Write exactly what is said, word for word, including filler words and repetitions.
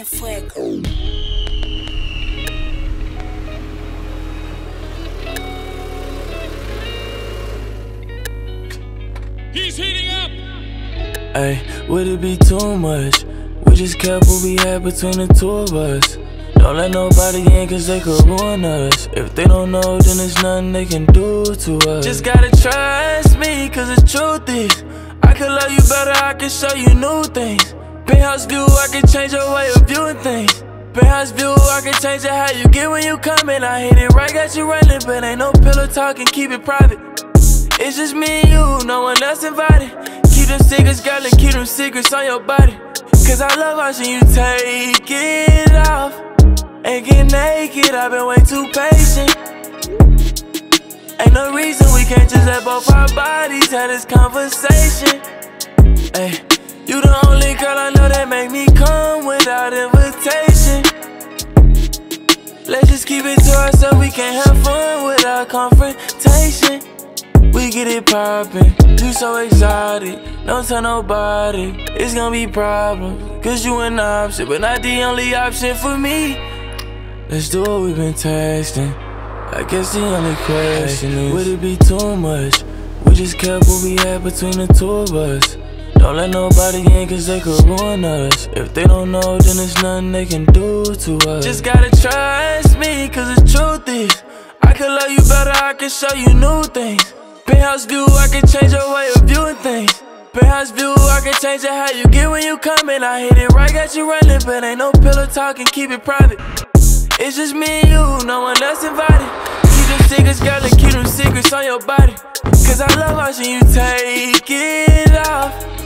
tiene fuego. He's heating up. Ay, would it be too much? We just kept what we had between the two of us. Don't let nobody in, cause they could ruin us. If they don't know, then there's nothing they can do to us. Just gotta trust me, cause the truth is I could love you better, I can show you new things. Penthouse view, I can change your way of viewing things. Penthouse view, I can change it how you get when you coming. I hit it right, got you running, but ain't no pillow talking, keep it private. It's just me and you, no one else invited. Keep them secrets, girl, and keep them secrets on your body. Cause I love watching you take it off and get naked, I've been way too patient. Ain't no reason we can't just let both our bodies have this conversation. Ay, you the only girl I know that make me come without invitation. Let's just keep it to ourselves, we can't have fun without confrontation. We get it poppin', you so exotic, don't tell nobody. It's gonna be problems, cause you an option, but not the only option for me. Let's do what we've been texting. I guess the only question is, would it be too much? We just kept what we had between the two of us. Don't let nobody in, cause they could ruin us. If they don't know, then there's nothing they can do to us. Just gotta trust me, cause the truth is I could love you better, I can show you new things. Penthouse view, I can change your way of viewing things. Penthouse view, I can change it how you get when you coming. I hit it right, got you running, but ain't no pillow talking, keep it private. It's just me and you, no one else invited. Keep them secrets, girl, and keep them secrets on your body. Cause I love watching you take it off